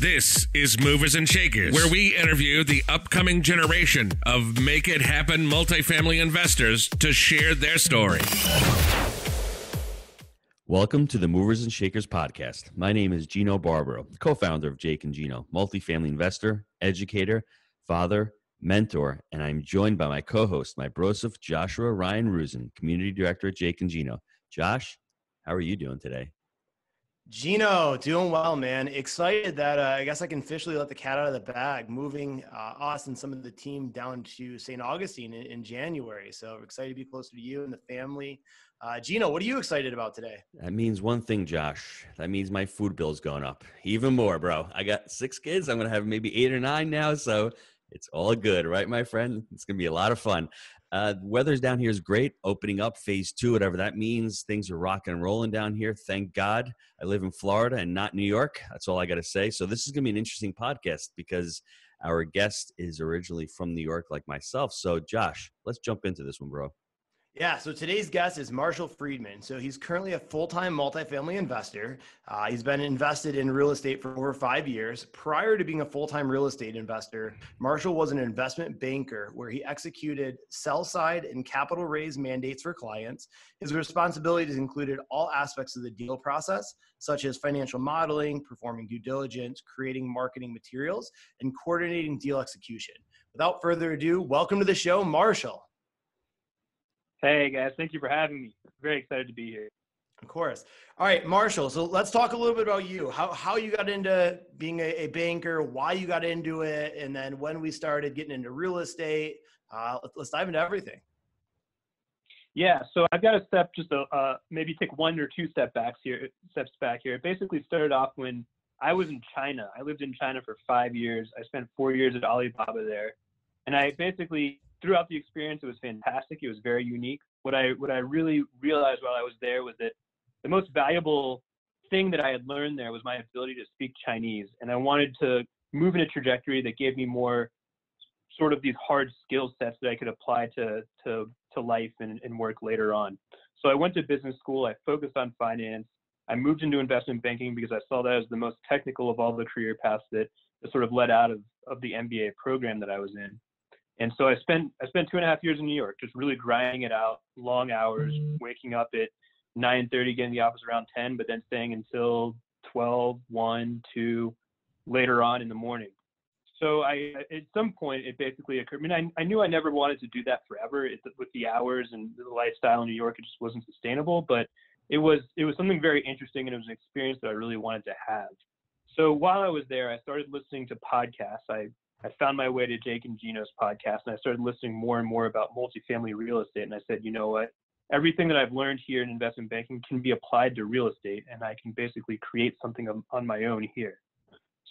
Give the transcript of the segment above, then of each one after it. This is Movers and Shakers, where we interview the upcoming generation of Make It Happen multifamily investors to share their story. Welcome to the Movers and Shakers podcast. My name is Gino Barbaro, co-founder of Jake and Gino, multifamily investor, educator, father, mentor, and I'm joined by my co-host, my broseph, Joshua Ryan Rusin, community director at Jake and Gino. Josh, how are you doing today? Gino, doing well, man. Excited that I guess I can officially let the cat out of the bag, moving us and some of the team down to St. Augustine in January. So we're excited to be closer to you and the family. Gino, what are you excited about today? That means one thing, Josh. That means my food bill's going up even more, bro. I got 6 kids. I'm going to have maybe 8 or 9 now, so it's all good, right, my friend? It's going to be a lot of fun. The weather's down here is great. Opening up phase 2, whatever that means. Things are rocking and rolling down here. Thank God. I live in Florida and not New York. That's all I got to say. So this is going to be an interesting podcast because our guest is originally from New York like myself. So Josh, let's jump into this one, bro. Yeah, so today's guest is Marshall Friedman. So he's currently a full-time multifamily investor. He's been invested in real estate for over 5 years. Prior to being a full-time real estate investor, Marshall was an investment banker where he executed sell-side and capital raise mandates for clients. His responsibilities included all aspects of the deal process, such as financial modeling, performing due diligence, creating marketing materials, and coordinating deal execution. Without further ado, welcome to the show, Marshall. Hey guys, thank you for having me. Very excited to be here. Of course. All right, Marshall, so let's talk a little bit about you, how you got into being a banker, why you got into it, and then when we started getting into real estate. Let's dive into everything. Yeah, so I've got to step just maybe take 1 or 2 steps back here. It basically started off when I was in China. I lived in China for 5 years. I spent 4 years at Alibaba there, and I basically throughout the experience, it was fantastic. It was very unique. What I really realized while I was there was that the most valuable thing that I had learned there was my ability to speak Chinese. And I wanted to move in a trajectory that gave me more sort of these hard skill sets that I could apply to life and work later on. So I went to business school. I focused on finance. I moved into investment banking because I saw that as the most technical of all the career paths that sort of led out of the MBA program that I was in. And so I spent 2.5 years in New York, just really grinding it out, long hours, waking up at 9:30, getting the office around 10, but then staying until 12, 1, 2, later on in the morning. So I, at some point, it basically occurred. I mean, I knew I never wanted to do that forever. With the hours and the lifestyle in New York, it just wasn't sustainable. But it was something very interesting, and it was an experience that I really wanted to have. So while I was there, I started listening to podcasts. I found my way to Jake and Gino's podcast, and I started listening more and more about multifamily real estate. And I said, you know what? Everything that I've learned here in investment banking can be applied to real estate, and I can basically create something on my own here.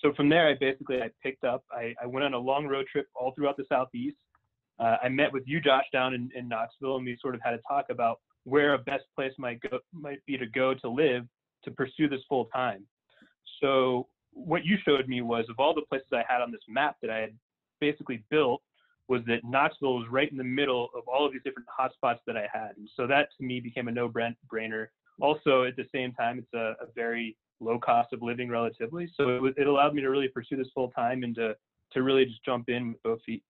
So from there, I picked up. I went on a long road trip all throughout the Southeast. I met with you, Josh, down in Knoxville, and we sort of had a talk about where a best place might be to go to live to pursue this full time. So what you showed me was, of all the places I had on this map that I had basically built, was that Knoxville was right in the middle of all of these different hotspots that I had. And so that to me became a no-brainer. Also, at the same time, it's a very low cost of living relatively. So it allowed me to really pursue this full time and to really just jump in with both feet.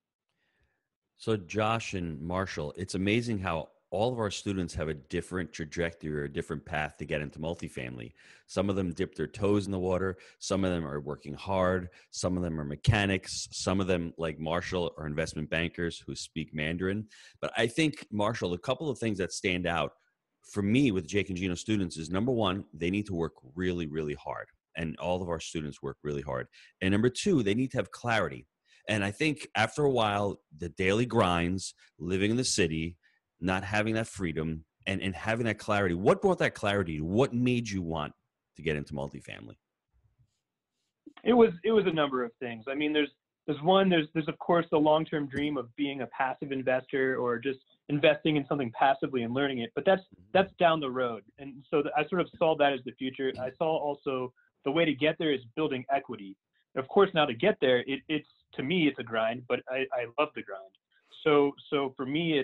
So Josh and Marshall, it's amazing how all of our students have a different trajectory or a different path to get into multifamily. Some of them dip their toes in the water. Some of them are working hard. Some of them are mechanics. Some of them, like Marshall, are investment bankers who speak Mandarin. But I think, Marshall, a couple of things that stand out for me with Jake and Gino students is, number one, they need to work really, really hard. And all of our students work really hard. And number two, they need to have clarity. And I think after a while, the daily grinds, living in the city, not having that freedom and having that clarity. What brought that clarity? What made you want to get into multifamily? It was a number of things. I mean, there's of course the long-term dream of being a passive investor or just investing in something passively and learning it, but that's down the road. And so I sort of saw that as the future. I saw also the way to get there is building equity. Of course, now to get there, it's to me, it's a grind, but I love the grind. So for me,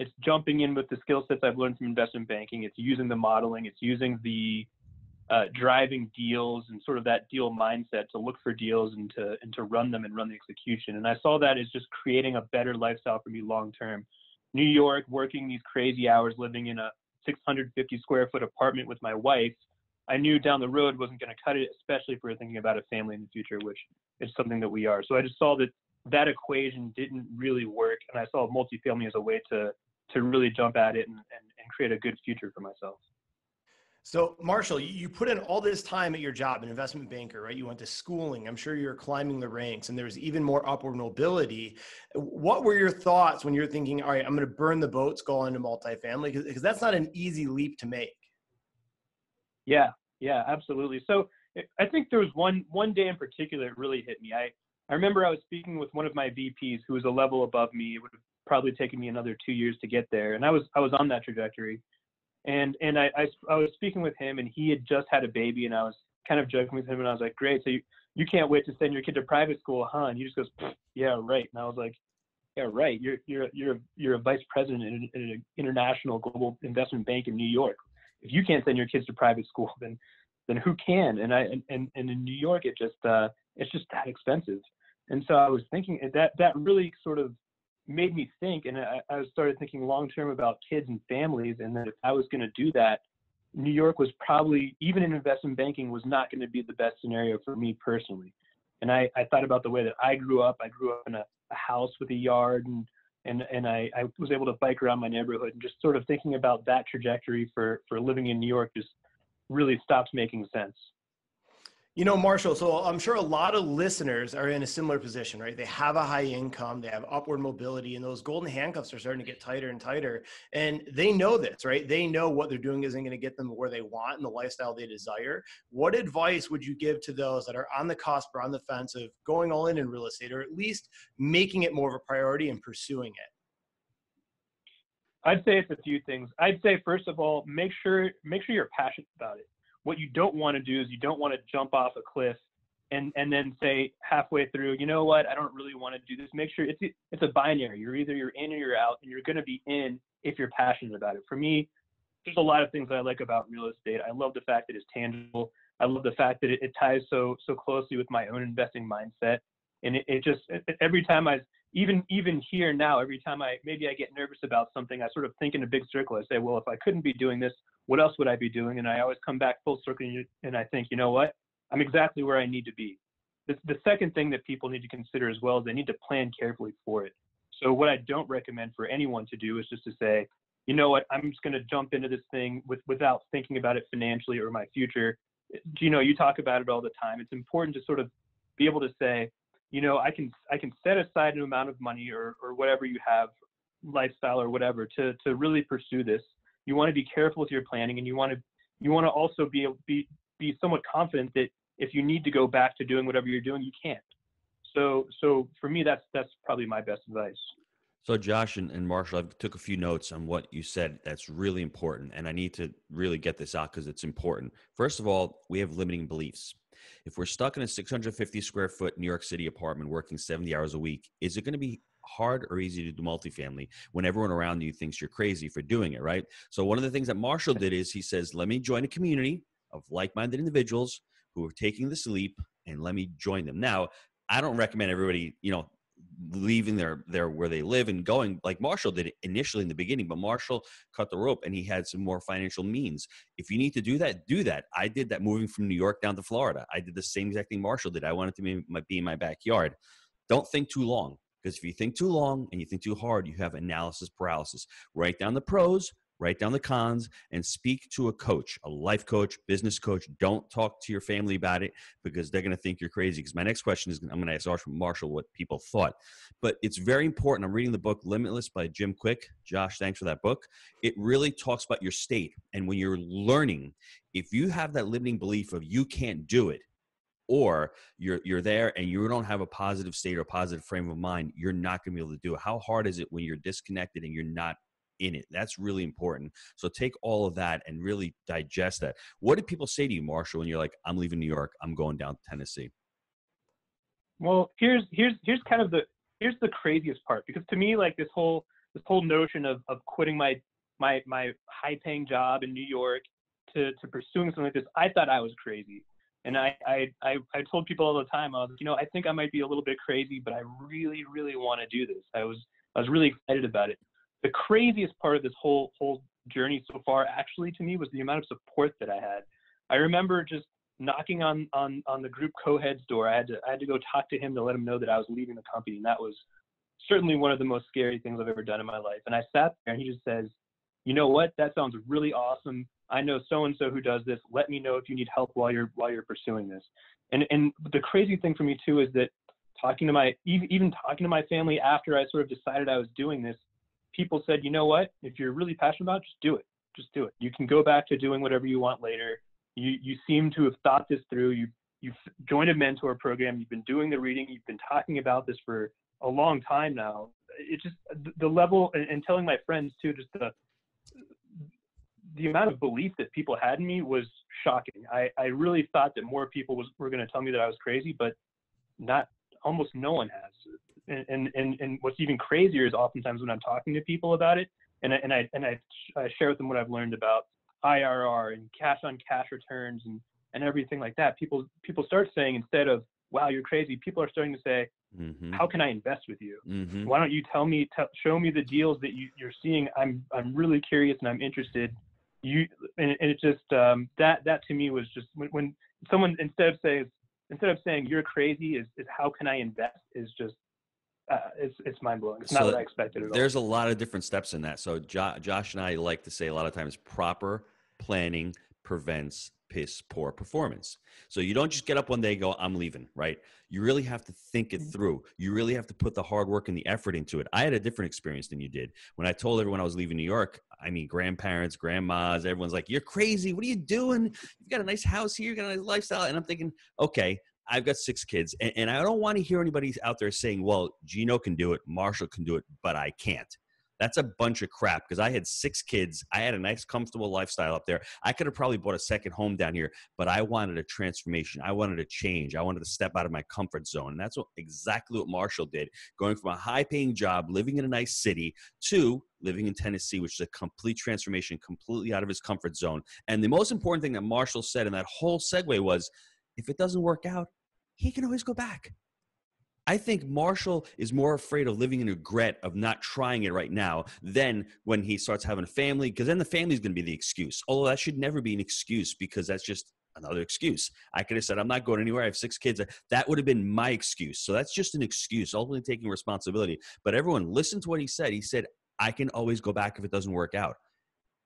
it's jumping in with the skill sets I've learned from investment banking. It's using the modeling. It's using the driving deals and sort of that deal mindset to look for deals and to run them and run the execution. And I saw that as just creating a better lifestyle for me long-term. New York, working these crazy hours, living in a 650 square foot apartment with my wife, I knew down the road wasn't going to cut it, especially if we were thinking about a family in the future, which is something that we are. So I just saw that equation didn't really work. And I saw multifamily as a way to really jump at it and create a good future for myself. So Marshall, you put in all this time at your job, an investment banker, right? You went to schooling. I'm sure you're climbing the ranks and there was even more upward mobility. What were your thoughts when you're thinking, all right, I'm going to burn the boats, go into multifamily? Because that's not an easy leap to make. Yeah, absolutely. So I think there was one day in particular that really hit me. I remember I was speaking with one of my VPs who was a level above me. It would have probably taken me another 2 years to get there. And I was on that trajectory. And I was speaking with him, and he had just had a baby, and I was kind of joking with him, and I was like, great, so you can't wait to send your kid to private school, huh? And he just goes, yeah, right. And I was like, yeah, right. You're a vice president at an international global investment bank in New York. If you can't send your kids to private school, then who can? And in New York, it just it's just that expensive. And so I was thinking that really sort of made me think, and I started thinking long-term about kids and families, and that if I was going to do that, New York was probably, even in investment banking, was not going to be the best scenario for me personally. And I thought about the way that I grew up. I grew up in a house with a yard, and I was able to bike around my neighborhood, and just sort of thinking about that trajectory for living in New York just really stopped making sense. You know, Marshall, so I'm sure a lot of listeners are in a similar position, right? They have a high income, they have upward mobility, and those golden handcuffs are starting to get tighter and tighter. And they know this, right? They know what they're doing isn't going to get them where they want and the lifestyle they desire. What advice would you give to those that are on the cusp or on the fence of going all in real estate, or at least making it more of a priority and pursuing it? I'd say it's a few things. I'd say, first of all, make sure you're passionate about it. What you don't want to do is you don't want to jump off a cliff and then say halfway through, you know what, I don't really want to do this. Make sure it's a binary. You're either in or you're out, and you're going to be in if you're passionate about it. For me, there's a lot of things that I like about real estate. I love the fact that it's tangible. I love the fact that it ties so closely with my own investing mindset. And it just every time even here now, every time maybe I get nervous about something, I sort of think in a big circle. I say, well, if I couldn't be doing this, what else would I be doing? And I always come back full circle, and I think, you know what? I'm exactly where I need to be. The second thing that people need to consider as well is they need to plan carefully for it. So what I don't recommend for anyone to do is just to say, you know what? I'm just going to jump into this thing without thinking about it financially or my future. Gino, you talk about it all the time. It's important to sort of be able to say, you know, I can set aside an amount of money or whatever you have, lifestyle or whatever, to really pursue this. You want to be careful with your planning, and you want to also be somewhat confident that if you need to go back to doing whatever you're doing, you can't. So for me, that's probably my best advice. So Josh and Marshall, I took a few notes on what you said. That's really important, and I need to really get this out because it's important. First of all, we have limiting beliefs. If we're stuck in a 650 square foot New York City apartment working 70 hours a week, is it going to be hard or easy to do multifamily when everyone around you thinks you're crazy for doing it, right? So one of the things that Marshall did is he says, let me join a community of like-minded individuals who are taking this leap, and let me join them. Now, I don't recommend everybody, you know, leaving their where they live and going like Marshall did initially in the beginning, but Marshall cut the rope and he had some more financial means. If you need to do that, do that. I did that moving from New York down to Florida. I did the same exact thing Marshall did. I wanted to be in my backyard. Don't think too long, because if you think too long and you think too hard, you have analysis paralysis. Write down the pros, write down the cons, and speak to a coach, a life coach, business coach. Don't talk to your family about it because they're going to think you're crazy. Because my next question is, I'm going to ask Marshall what people thought. But it's very important. I'm reading the book Limitless by Jim Quick. Josh, thanks for that book. It really talks about your state. And when you're learning, if you have that limiting belief of you can't do it, or you're there and you don't have a positive state or a positive frame of mind, you're not going to be able to do it. How hard is it when you're disconnected and you're not in it? That's really important. So take all of that and really digest that. What did people say to you, Marshall, when you're like, I'm leaving New York, I'm going down to Tennessee? Well, here's kind of the craziest part, because to me, like this whole notion of quitting my high paying job in New York to pursuing something like this, I thought I was crazy. And I told people all the time, I was like, I think I might be a little bit crazy, but I really, really want to do this. I was really excited about it. The craziest part of this whole journey so far, actually, to me, was the amount of support that I had. I remember just knocking on the group co-head's door. I had to go talk to him to let him know that I was leaving the company. And that was certainly one of the most scary things I've ever done in my life. And I sat there and he just says, you know what? That sounds really awesome. I know so-and-so who does this. Let me know if you need help while you're pursuing this. And the crazy thing for me too is that even talking to my family after I sort of decided I was doing this, people said, you know what? If you're really passionate about it, just do it. Just do it. You can go back to doing whatever you want later. You seem to have thought this through. You've joined a mentor program. You've been doing the reading. You've been talking about this for a long time now. It just the level and telling my friends too, just the amount of belief that people had in me was shocking. I really thought that more people were going to tell me that I was crazy, but almost no one has. And what's even crazier is oftentimes when I'm talking to people about it and I share with them what I've learned about IRR and cash on cash returns and everything like that, people start saying, instead of, wow, you're crazy, people are starting to say, mm-hmm. How can I invest with you? Mm-hmm. Why don't you show me the deals that you're seeing? I'm really curious and I'm interested. And it just, that to me was just when someone, instead of saying you're crazy is how can I invest, is just, it's mind blowing. It's not what I expected at all. There's a lot of different steps in that. So Josh and I like to say a lot of times, proper planning prevents poor performance. So you don't just get up one day and go, I'm leaving, right? You really have to think it through. You really have to put the hard work and the effort into it. I had a different experience than you did. When I told everyone I was leaving New York, I mean, grandparents, grandmas, everyone's like, you're crazy. What are you doing? You've got a nice house here. You've got a nice lifestyle. And I'm thinking, okay, I've got 6 kids and I don't want to hear anybody out there saying, well, Gino can do it, Marshall can do it, but I can't. That's a bunch of crap, because I had 6 kids. I had a nice, comfortable lifestyle up there. I could have probably bought a second home down here, but I wanted a transformation. I wanted a change. I wanted to step out of my comfort zone. And that's exactly what Marshall did, going from a high-paying job, living in a nice city, to living in Tennessee, which is a complete transformation, completely out of his comfort zone. And the most important thing that Marshall said in that whole segue was, if it doesn't work out, he can always go back. I think Marshall is more afraid of living in regret of not trying it right now than when he starts having a family, because then the family is going to be the excuse. Although that should never be an excuse, because that's just another excuse. I could have said, I'm not going anywhere. I have 6 kids. That would have been my excuse. So that's just an excuse, ultimately taking responsibility. But everyone, listen to what he said. He said, I can always go back if it doesn't work out.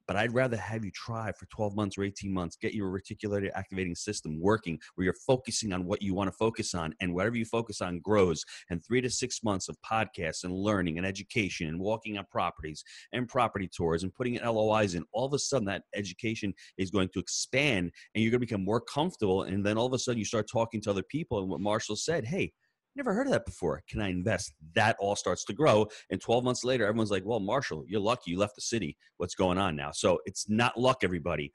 But I'd rather have you try for 12 months or 18 months, get your reticulated activating system working, where you're focusing on what you want to focus on, and whatever you focus on grows. And 3 to 6 months of podcasts and learning and education and walking on properties and property tours and putting in LOIs in, all of a sudden that education is going to expand and you're going to become more comfortable. And then all of a sudden you start talking to other people, and what Marshall said, hey, never heard of that before. Can I invest? That all starts to grow. And 12 months later, everyone's like, well, Marshall, you're lucky you left the city. What's going on now? So it's not luck, everybody.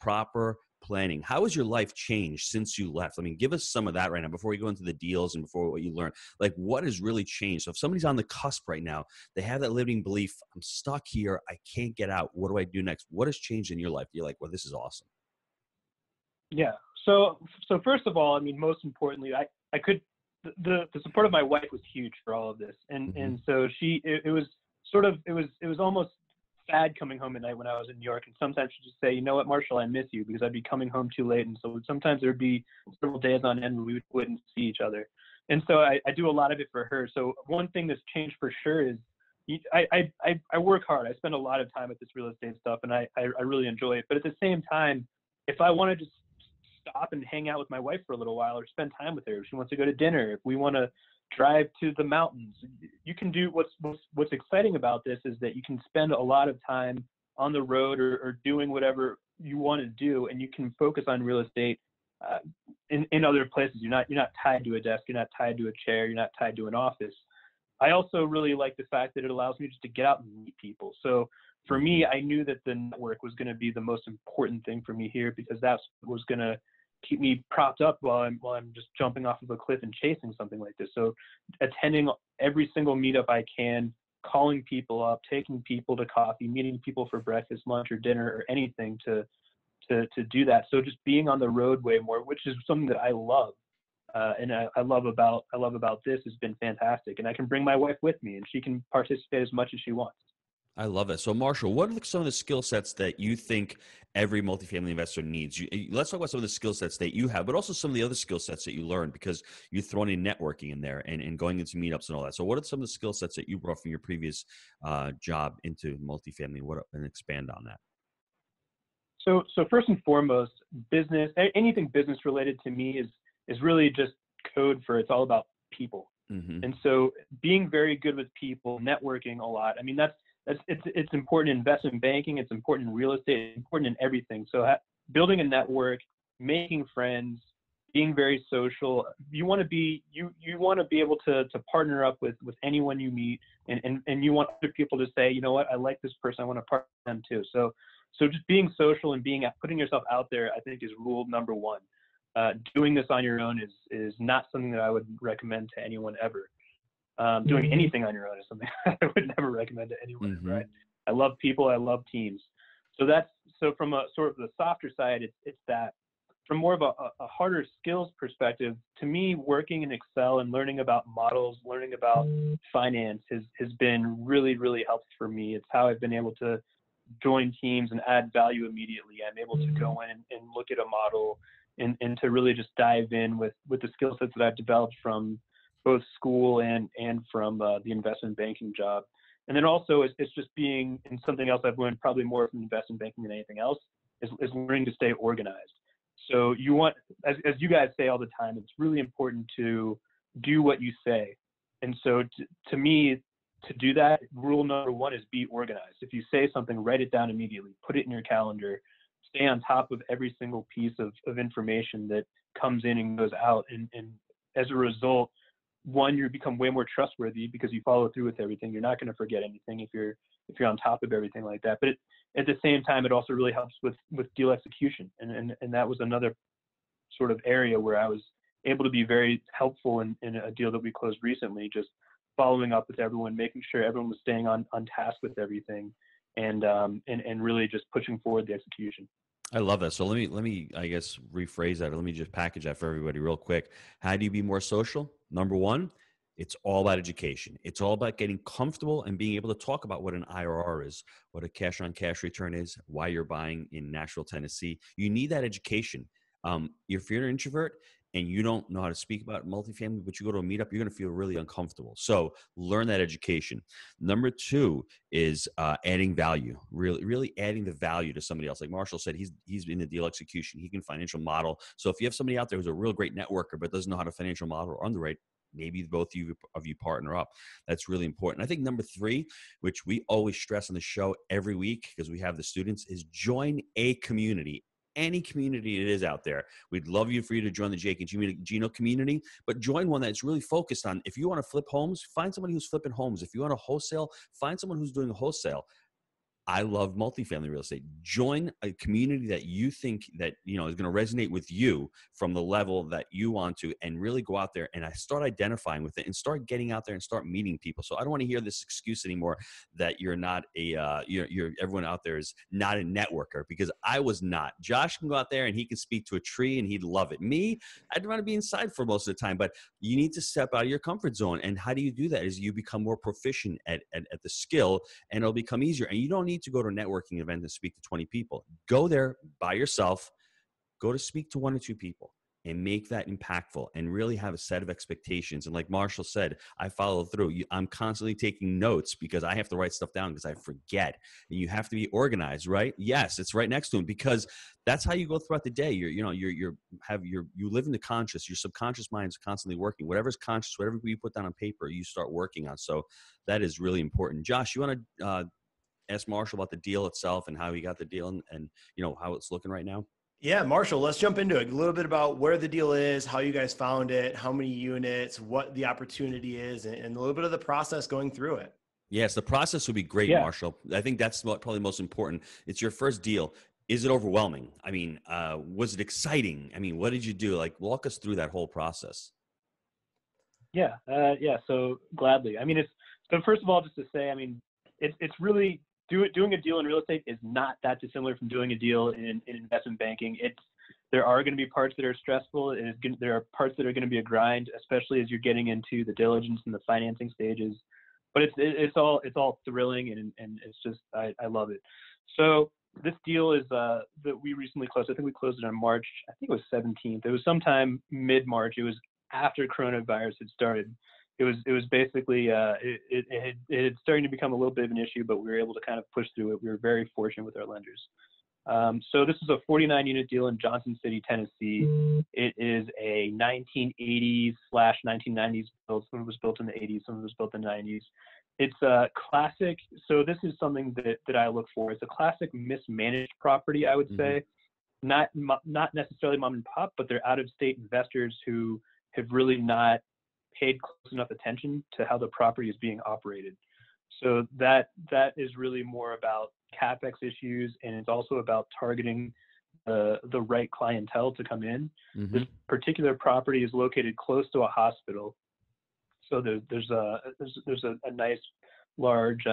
Proper planning. How has your life changed since you left? I mean, give us some of that right now before we go into the deals and before what you learned. Like, what has really changed? So if somebody's on the cusp right now, they have that limiting belief, I'm stuck here, I can't get out, what do I do next? What has changed in your life? You're like, well, this is awesome. Yeah. So first of all, I mean, most importantly, I could... The support of my wife was huge for all of this. And mm-hmm. and so it was almost sad coming home at night when I was in New York. And sometimes she'd just say, you know what, Marshall, I miss you, because I'd be coming home too late. And so sometimes there'd be several days on end where we wouldn't see each other. And so I do a lot of it for her. So one thing that's changed for sure is I work hard. I spend a lot of time at this real estate stuff, and I really enjoy it. But at the same time, if I want to just stop and hang out with my wife for a little while, or spend time with her, if she wants to go to dinner, if we want to drive to the mountains, you can do what's exciting about this is that you can spend a lot of time on the road or doing whatever you want to do, and you can focus on real estate in other places. You're not tied to a desk, you're not tied to a chair, you're not tied to an office. I also really like the fact that it allows me just to get out and meet people. So for me, I knew that the network was going to be the most important thing for me here, because that was going to keep me propped up while I'm just jumping off of a cliff and chasing something like this. So attending every single meetup I can, calling people up, taking people to coffee, meeting people for breakfast, lunch, or dinner, or anything to do that. So just being on the road way more, which is something that I love. And I love about this has been fantastic. And I can bring my wife with me, and she can participate as much as she wants. I love it. So Marshall, what are some of the skill sets that you think every multifamily investor needs? Let's talk about some of the skill sets that you have, but also some of the other skill sets that you learned, because you're throwing in networking in there and going into meetups and all that. So what are some of the skill sets that you brought from your previous job into multifamily? What, and expand on that? So first and foremost, business, anything business related to me is really just code for it's all about people. Mm-hmm. And so being very good with people, networking a lot. I mean, it's important in investment banking, it's important in real estate, it's important in everything. So building a network, making friends, being very social. You want to be able to partner up with anyone you meet, and you want other people to say, you know what, I like this person, I want to partner with them too. So just being social and putting yourself out there, I think, is rule number one. Doing this on your own is not something that I would recommend to anyone ever. Doing anything on your own is something I would never recommend to anyone. Mm-hmm. Right? I love people. I love teams. So from a sort of the softer side, it's that. From more of a harder skills perspective, to me, working in Excel and learning about models, learning about finance has been really, really helpful for me. It's how I've been able to join teams and add value immediately. I'm able to go in and look at a model and to really just dive in with the skill sets that I've developed from both school and from the investment banking job. And then also it's just being, and something else I've learned probably more from investment banking than anything else, is learning to stay organized. So you want, as you guys say all the time, it's really important to do what you say. And so to me, to do that, rule number one is be organized. If you say something, write it down immediately, put it in your calendar, stay on top of every single piece of information that comes in and goes out. And as a result, one, you become way more trustworthy because you follow through with everything. You're not going to forget anything if you're on top of everything like that. But at the same time, it also really helps with deal execution. And that was another sort of area where I was able to be very helpful in a deal that we closed recently, just following up with everyone, making sure everyone was staying on task with everything, and really just pushing forward the execution. I love that. So let me, I guess, rephrase that. Let me just package that for everybody real quick. How do you be more social? Number one, it's all about education. It's all about getting comfortable and being able to talk about what an IRR is, what a cash on cash return is, why you're buying in Nashville, Tennessee. You need that education. If you're an introvert and you don't know how to speak about multifamily, but you go to a meetup, you're going to feel really uncomfortable. So learn that education. Number two is adding value, really adding the value to somebody else. Like Marshall said, he's in the deal execution. He can financial model. So if you have somebody out there who's a real great networker but doesn't know how to financial model or underwrite, maybe both of you partner up. That's really important. I think number three, which we always stress on the show every week because we have the students, is join a community. Any community it is out there. We'd love for you to join the Jake and Gino community, but join one that's really focused on, if you want to flip homes, find somebody who's flipping homes. If you want to wholesale, find someone who's doing a wholesale. I love multifamily real estate. Join a community that you think that, you know, is going to resonate with you from the level that you want to, and really go out there and start identifying with it and start getting out there and start meeting people. So I don't want to hear this excuse anymore that you're not everyone out there is not a networker, because I was not. Josh can go out there and he can speak to a tree and he'd love it. Me, I'd want to be inside for most of the time, but you need to step out of your comfort zone. And how do you do that? Is you become more proficient at the skill, and it'll become easier. And you don't need to go to a networking event and speak to 20 people. Go there by yourself, go to speak to one or two people, and make that impactful, and really have a set of expectations. And like Marshall said, I follow through. I'm constantly taking notes because I have to write stuff down because I forget. And you have to be organized, right? Yes, it's right next to him, because that's how you go throughout the day. You live in the conscious. Your subconscious mind is constantly working. Whatever's conscious, whatever you put down on paper, you start working on. So that is really important. Josh, you want to ask Marshall about the deal itself and how he got the deal and you know, how it's looking right now. Yeah, Marshall, let's jump into it. A little bit about where the deal is, how you guys found it, how many units, what the opportunity is, and a little bit of the process going through it. Yes, the process would be great, yeah. Marshall. I think that's probably most important. It's your first deal. Is it overwhelming? I mean, was it exciting? I mean, what did you do? Like, walk us through that whole process. Yeah. So gladly. I mean, first of all, just to say, I mean, it's really doing a deal in real estate is not that dissimilar from doing a deal in investment banking. There are going to be parts that are stressful. There are parts that are going to be a grind, especially as you're getting into the diligence and the financing stages. But it's all thrilling, and it's just I love it. So this deal is that we recently closed. I think we closed it on March. I think it was 17th. It was sometime mid-March. It was after coronavirus had started. It was basically it had starting to become a little bit of an issue, but we were able to kind of push through it. We were very fortunate with our lenders. So this is a 49-unit deal in Johnson City, Tennessee. It is a 1980s/1990s build. Some of it was built in the 80s, some of it was built in the 90s. It's a classic. So this is something that I look for. It's a classic mismanaged property, I would say. Not necessarily mom and pop, but they're out-of-state investors who have really not paid close enough attention to how the property is being operated. So that is really more about CapEx issues, and it's also about targeting the right clientele to come in. Mm-hmm. This particular property is located close to a hospital, so there's a nice large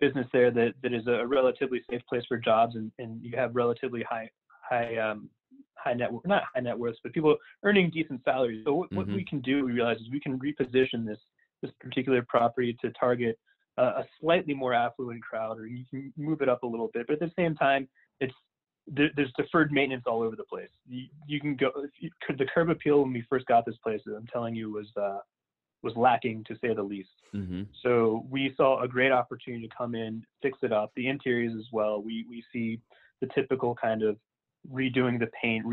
business there that is a relatively safe place for jobs, and you have relatively high net worth, not high net worths, but people earning decent salaries. So what we can do, we realize, is we can reposition this particular property to target a slightly more affluent crowd, or you can move it up a little bit, but at the same time, there's deferred maintenance all over the place. You can go. The curb appeal when we first got this place, I'm telling you, was lacking, to say the least. Mm-hmm. So we saw a great opportunity to come in, fix it up, the interiors as well. We see the typical kind of redoing the paint,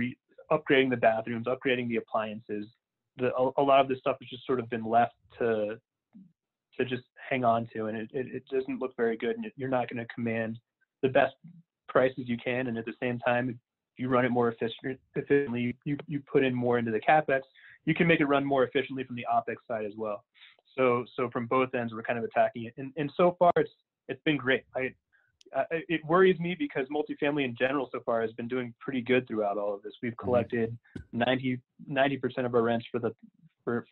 upgrading the bathrooms, upgrading the appliances. A lot of this stuff has just sort of been left to just hang on to, and it doesn't look very good, and you're not going to command the best prices you can, and at the same time, if you run it more efficiently, you put in more into the CapEx, you can make it run more efficiently from the OpEx side as well. So from both ends, we're kind of attacking it, and so far it's been great. It worries me because multifamily in general so far has been doing pretty good throughout all of this. We've collected 90% of our rents for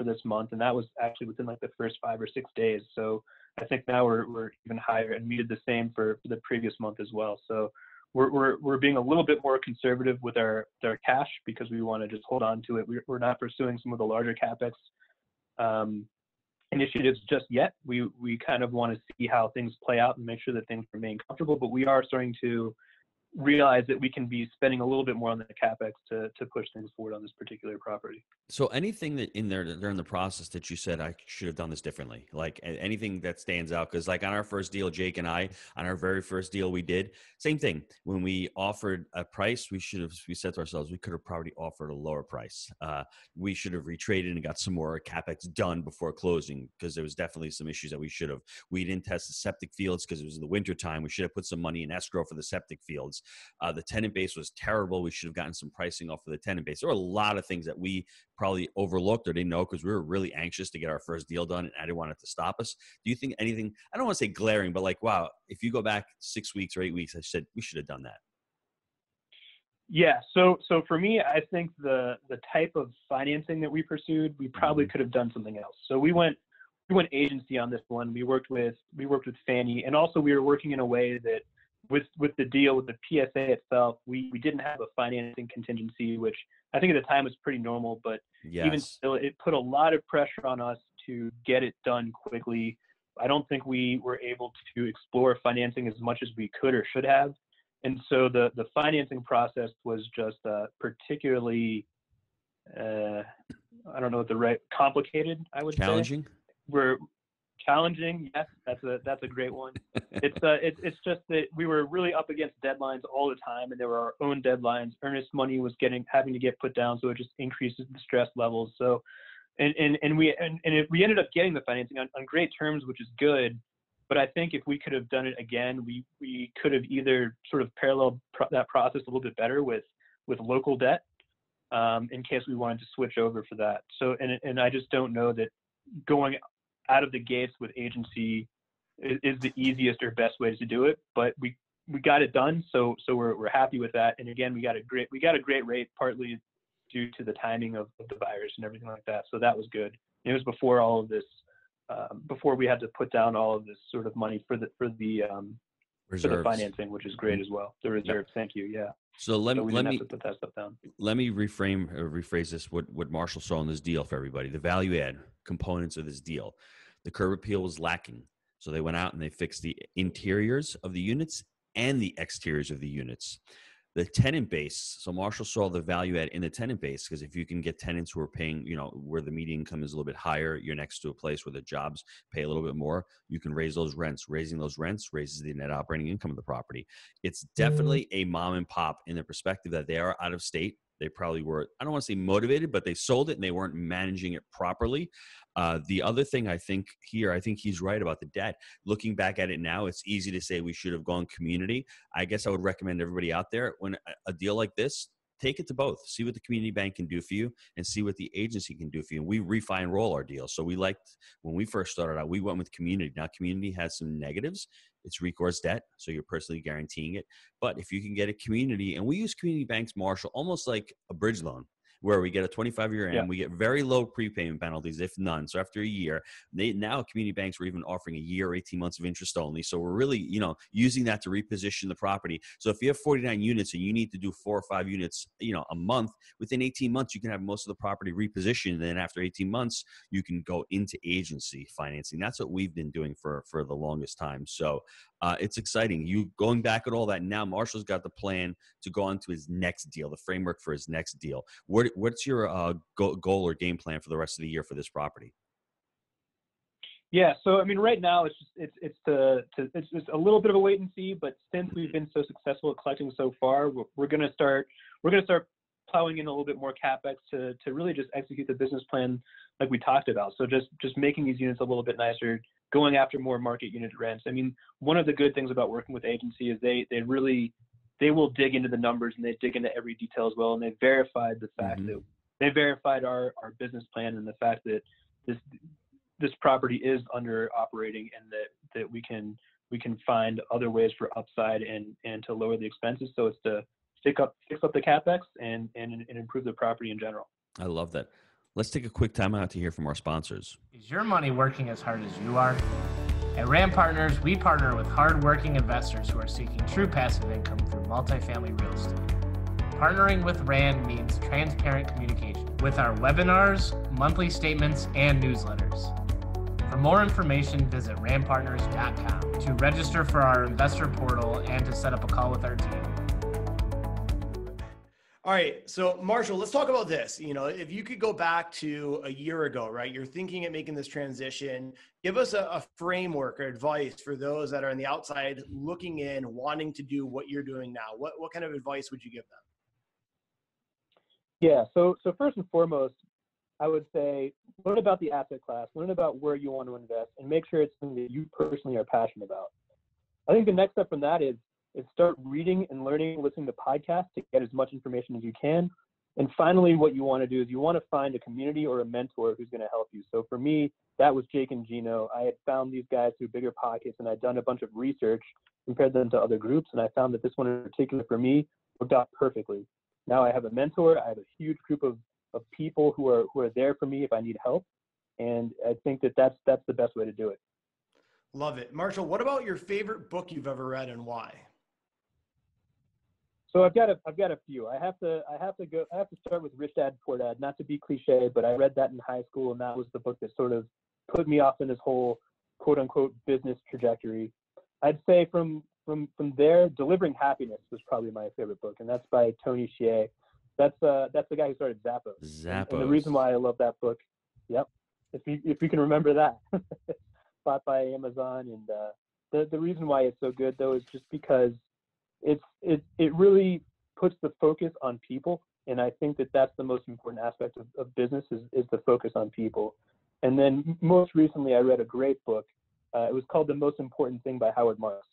this month, and that was actually within like the first 5 or 6 days. So I think now we're even higher, and we did the same for the previous month as well. So we're being a little bit more conservative with our cash because we want to just hold on to it. We're not pursuing some of the larger CapEx initiatives just yet. We kind of want to see how things play out and make sure that things remain comfortable, but we are starting to realize that we can be spending a little bit more on the CapEx to push things forward on this particular property. So anything that in there during the process that you said, I should have done this differently, like anything that stands out? Because like on our first deal, Jake and I, on our very first deal we did, same thing. When we offered a price, we said to ourselves, we could have probably offered a lower price. We should have retraded and got some more CapEx done before closing, because there was definitely some issues that we didn't test the septic fields because it was in the winter time. We should have put some money in escrow for the septic fields. The tenant base was terrible. We should have gotten some pricing off of the tenant base. There were a lot of things that we probably overlooked or didn't know because we were really anxious to get our first deal done, and I didn't want it to stop us. Do you think anything, I don't want to say glaring, but like, wow, if you go back 6 weeks or 8 weeks, I said we should have done that? Yeah. So for me, I think the type of financing that we pursued, we probably could have done something else. So we went agency on this one. We worked with Fannie, and also we were working in a way that with the deal, with the PSA itself, we didn't have a financing contingency, which I think at the time was pretty normal, but even still, it put a lot of pressure on us to get it done quickly. I don't think we were able to explore financing as much as we could or should have. And so the financing process was just particularly, I don't know what the right, complicated, I would say. Challenging? Challenging, yes, that's a great one. It's just that we were really up against deadlines all the time, and there were our own deadlines. Earnest money was having to get put down, so it just increases the stress levels. So, we ended up getting the financing on great terms, which is good. But I think if we could have done it again, we could have either sort of paralleled that process a little bit better with local debt, in case we wanted to switch over for that. So, and I just don't know that going out of the gates with agency is the easiest or best way to do it, but we got it done, so we're happy with that. And again, we got a great rate, partly due to the timing of the buyers and everything like that. So that was good. It was before all of this, before we had to put down all of this sort of money for the reserves. For the financing, which is great as well. The reserves, thank you. Yeah. So let me put that stuff down. Let me rephrase this. What Marshall saw in this deal for everybody, the value add components of this deal, the curb appeal was lacking. So they went out and they fixed the interiors of the units and the exteriors of the units. The tenant base. So Marshall saw the value add in the tenant base, because if you can get tenants who are paying, you know, where the median income is a little bit higher, you're next to a place where the jobs pay a little bit more, you can raise those rents. Raising those rents raises the net operating income of the property. It's definitely a mom and pop in the perspective that they are out of state. They probably were, I don't want to say motivated, but they sold it and they weren't managing it properly. The other thing I think here, I think he's right about the debt. Looking back at it now, it's easy to say we should have gone community. I guess I would recommend everybody out there, when a deal like this, take it to both. See what the community bank can do for you and see what the agency can do for you. And we refi and roll our deals. So we liked, when we first started out, we went with community. Now community has some negatives. It's recourse debt, so you're personally guaranteeing it. But if you can get a community, and we use community banks, Marshall, almost like a bridge loan, where we get a 25-year and we get very low prepayment penalties, if none. So after a year, now community banks were even offering a year or 18 months of interest only. So we're really, you know, using that to reposition the property. So if you have 49 units and you need to do 4 or 5 units, you know, a month, within 18 months, you can have most of the property repositioned. And then after 18 months, you can go into agency financing. That's what we've been doing for the longest time. So it's exciting. You going back at all that now, Marshall's got the plan to go on to his next deal, the framework for his next deal. What's your goal or game plan for the rest of the year for this property? Yeah, so I mean, right now it's just a little bit of a wait and see. But since we've been so successful at collecting so far, we're gonna start plowing in a little bit more CapEx to really just execute the business plan like we talked about. So just making these units a little bit nicer, going after more market unit rents. I mean, one of the good things about working with agency is they will dig into the numbers and they dig into every detail as well. And they verified the fact that they verified our business plan and the fact that this property is under operating, and that we can find other ways for upside and to lower the expenses. So it's to fix up the CapEx and improve the property in general. I love that. Let's take a quick time out to hear from our sponsors. Is your money working as hard as you are? At Rand Partners, we partner with hard-working investors who are seeking true passive income through multifamily real estate. Partnering with Rand means transparent communication with our webinars, monthly statements, and newsletters. For more information, visit randpartners.com to register for our investor portal and to set up a call with our team. All right, so Marshall, let's talk about this. You know, if you could go back to a year ago, right? You're thinking of making this transition. Give us a framework or advice for those that are on the outside looking in, wanting to do what you're doing now. What kind of advice would you give them? Yeah, so first and foremost, I would say learn about the asset class, learn about where you want to invest, and make sure it's something that you personally are passionate about. I think the next step from that is start reading and learning and listening to podcasts to get as much information as you can. And finally, what you want to do is you want to find a community or a mentor who's going to help you. So for me, that was Jake and Gino. I had found these guys through BiggerPockets, and I'd done a bunch of research, compared them to other groups, and I found that this one in particular for me worked out perfectly. Now I have a mentor. I have a huge group of people who are there for me if I need help. And I think that's the best way to do it. Love it. Marshall, what about your favorite book you've ever read and why? So I've got a few. I have to start with Rich Dad Poor Dad. Not to be cliche, but I read that in high school, and that was the book that sort of put me off in this whole quote unquote business trajectory. I'd say from there, Delivering Happiness was probably my favorite book, and that's by Tony Hsieh. That's the guy who started Zappos. Zappos. And the reason why I love that book, yep, if you can remember that, bought by Amazon, and the reason why it's so good though is just because it really puts the focus on people, and I think that's the most important aspect of business is the focus on people. And then most recently, I read a great book. It was called The Most Important Thing by Howard Marks,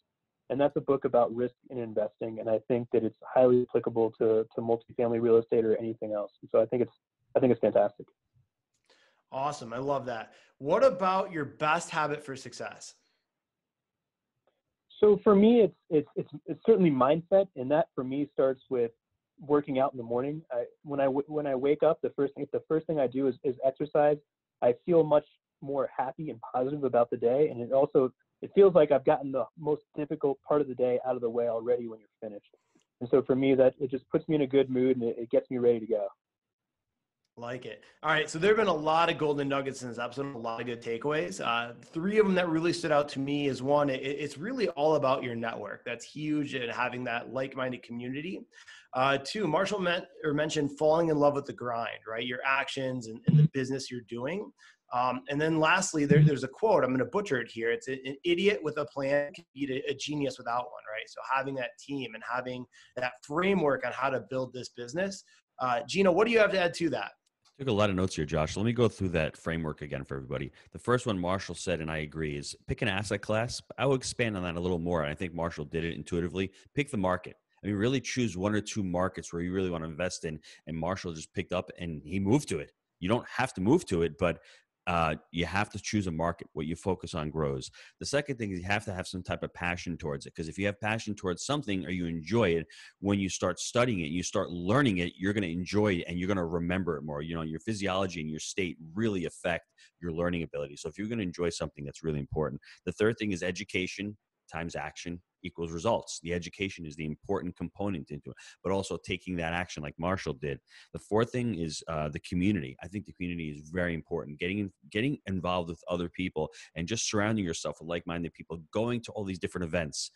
and that's a book about risk in investing. And I think that it's highly applicable to multifamily real estate or anything else. And so I think it's fantastic. Awesome, I love that. What about your best habit for success? So for me, it's certainly mindset, and that for me starts with working out in the morning. When I wake up, the first thing I do is exercise. I feel much more happy and positive about the day, and it also it feels like I've gotten the most difficult part of the day out of the way already when you're finished. And so for me, that it just puts me in a good mood, and it gets me ready to go. Like it. All right. So there have been a lot of golden nuggets in this episode, a lot of good takeaways. Three of them that really stood out to me is one, it's really all about your network. That's huge, and having that like-minded community. Two, Marshall mentioned falling in love with the grind, right? Your actions and the business you're doing. And then lastly, there's a quote, I'm going to butcher it here. It's an idiot with a plan can beat a genius without one, right? So having that team and having that framework on how to build this business. Gino, what do you have to add to that? Took a lot of notes here, Josh. Let me go through that framework again for everybody. The first one Marshall said, and I agree, is pick an asset class. I will expand on that a little more. And I think Marshall did it intuitively. Pick the market. I mean, really choose one or two markets where you really want to invest in. And Marshall just picked up and he moved to it. You don't have to move to it, but you have to choose a market. What you focus on grows. The second thing is you have to have some type of passion towards it. Because if you have passion towards something or you enjoy it, when you start studying it, you start learning it, you're going to enjoy it and you're going to remember it more. You know, your physiology and your state really affect your learning ability. So if you're going to enjoy something, that's really important. The third thing is education times action equals results. The education is the important component into it, but also taking that action like Marshall did. The fourth thing is the community. I think the community is very important. Getting involved with other people and just surrounding yourself with like-minded people, going to all these different events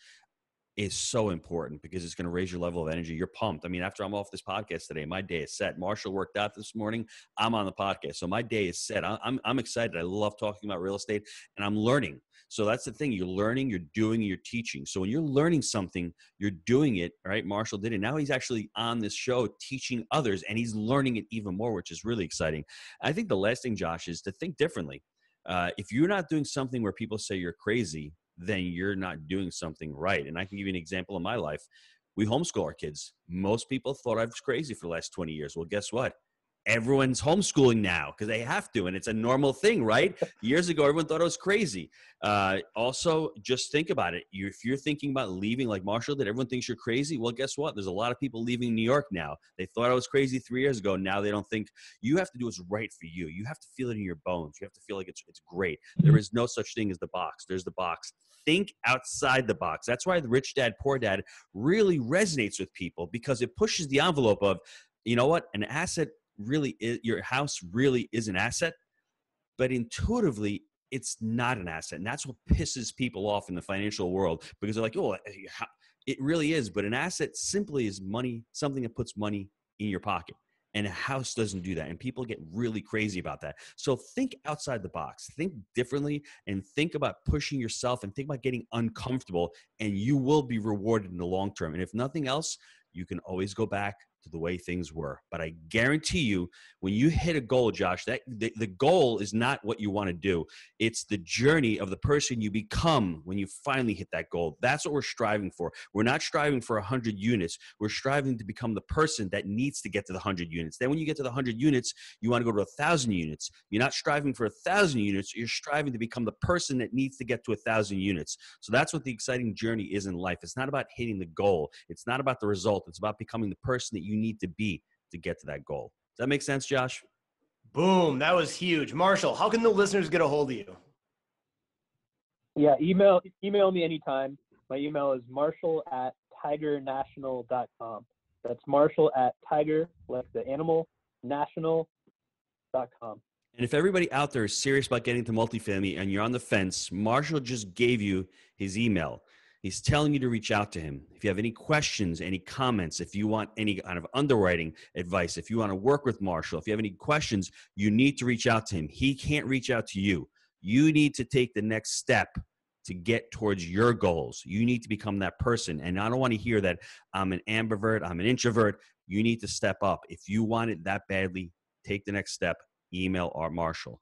is so important because it's going to raise your level of energy. You're pumped. I mean, after I'm off this podcast today, my day is set. Marshall worked out this morning. I'm on the podcast. So my day is set. I'm excited. I love talking about real estate and I'm learning. So that's the thing. You're learning, you're doing, you're teaching. So when you're learning something, you're doing it, right? Marshall did it. Now he's actually on this show teaching others and he's learning it even more, which is really exciting. I think the last thing, Josh, is to think differently. If you're not doing something where people say you're crazy, then you're not doing something right. And I can give you an example of my life. We homeschool our kids. Most people thought I was crazy for the last 20 years. Well, guess what? Everyone's homeschooling now because they have to, and it's a normal thing, right? Years ago, everyone thought it was crazy. Also, just think about it. If you're thinking about leaving like Marshall did, everyone thinks you're crazy. Well, guess what? There's a lot of people leaving New York now. They thought I was crazy 3 years ago. Now they don't think. You have to do what's right for you. You have to feel it in your bones. You have to feel like it's great. There is no such thing as the box. There's the box. Think outside the box. That's why the Rich Dad, Poor Dad really resonates with people because it pushes the envelope of, you know what, an asset really is, your house really is an asset, but intuitively it's not an asset. And that's what pisses people off in the financial world because they're like, oh, it really is. But an asset simply is money, something that puts money in your pocket. And a house doesn't do that. And people get really crazy about that. So think outside the box, think differently, and think about pushing yourself and think about getting uncomfortable, and you will be rewarded in the long term. And if nothing else, you can always go back to the way things were. But I guarantee you, when you hit a goal, Josh, that the goal is not what you want to do. It's the journey of the person you become when you finally hit that goal. That's what we're striving for. We're not striving for 100 units. We're striving to become the person that needs to get to the 100 units. Then when you get to the 100 units, you want to go to 1,000 units. You're not striving for 1,000 units. You're striving to become the person that needs to get to 1,000 units. So that's what the exciting journey is in life. It's not about hitting the goal. It's not about the result. It's about becoming the person that you need to be to get to that goal. Does that make sense, Josh? Boom. That was huge. Marshall, how can the listeners get a hold of you? Yeah. Email me anytime. My email is marshall@tigernational.com. That's marshall@tiger, like the animal, national.com. And if everybody out there is serious about getting to multifamily and you're on the fence, Marshall just gave you his email. He's telling you to reach out to him. If you have any questions, any comments, if you want any kind of underwriting advice, if you want to work with Marshall, if you have any questions, you need to reach out to him. He can't reach out to you. You need to take the next step to get towards your goals. You need to become that person. And I don't want to hear that I'm an ambivert, I'm an introvert. You need to step up. If you want it that badly, take the next step. Email our Marshall.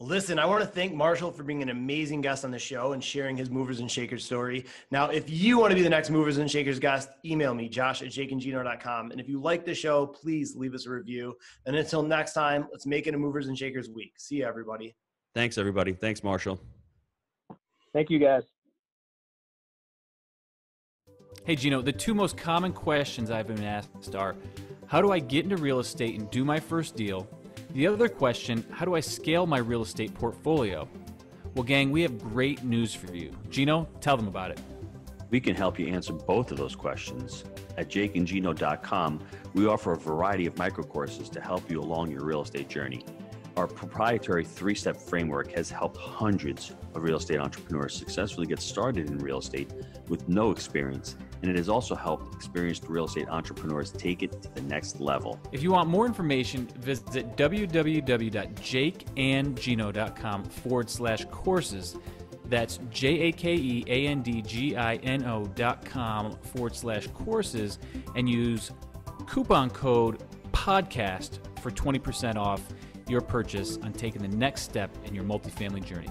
Listen, I want to thank Marshall for being an amazing guest on the show and sharing his Movers and Shakers story. Now, if you want to be the next Movers and Shakers guest, email me, josh@jakeandgino.com. And if you like the show, please leave us a review. And until next time, let's make it a Movers and Shakers week. See you, everybody. Thanks, everybody. Thanks, Marshall. Thank you, guys. Hey, Gino, the two most common questions I've been asked are, how do I get into real estate and do my first deal? The other question, how do I scale my real estate portfolio? Well, gang, we have great news for you. Gino, tell them about it. We can help you answer both of those questions. At jakeandgino.com, we offer a variety of microcourses to help you along your real estate journey. Our proprietary three-step framework has helped hundreds of real estate entrepreneurs successfully get started in real estate with no experience, and it has also helped experienced real estate entrepreneurs take it to the next level. If you want more information, visit www.jakeandgino.com/courses. That's jakeandgino.com/courses, and use coupon code PODCAST for 20% off your purchase on taking the next step in your multifamily journey.